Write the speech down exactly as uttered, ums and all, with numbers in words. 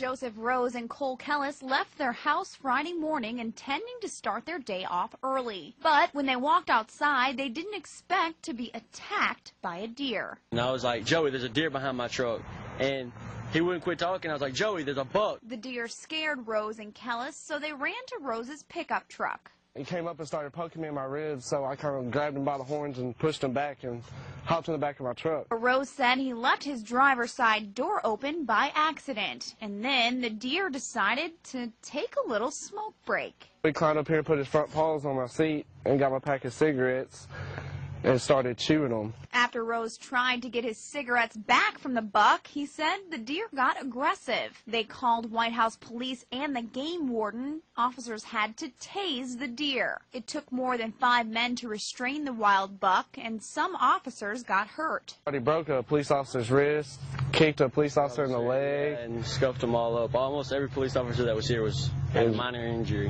Joseph Rose and Cole Kellis left their house Friday morning intending to start their day off early. But when they walked outside, they didn't expect to be attacked by a deer. And I was like, Joey, there's a deer behind my truck. And he wouldn't quit talking. I was like, Joey, there's a buck. The deer scared Rose and Kellis, so they ran to Rose's pickup truck. He came up and started poking me in my ribs, so I kind of grabbed him by the horns and pushed him back and hopped in the back of my truck. Rose said he left his driver's side door open by accident, and then the deer decided to take a little smoke break. He climbed up here and put his front paws on my seat and got my pack of cigarettes and started chewing them. After Rose tried to get his cigarettes back from the buck, he said the deer got aggressive. They called White House police and the game warden. Officers had to tase the deer. It took more than five men to restrain the wild buck, and some officers got hurt. He broke a police officer's wrist, kicked a police officer in the leg, and scuffed them all up. Almost every police officer that was here was had a minor injury.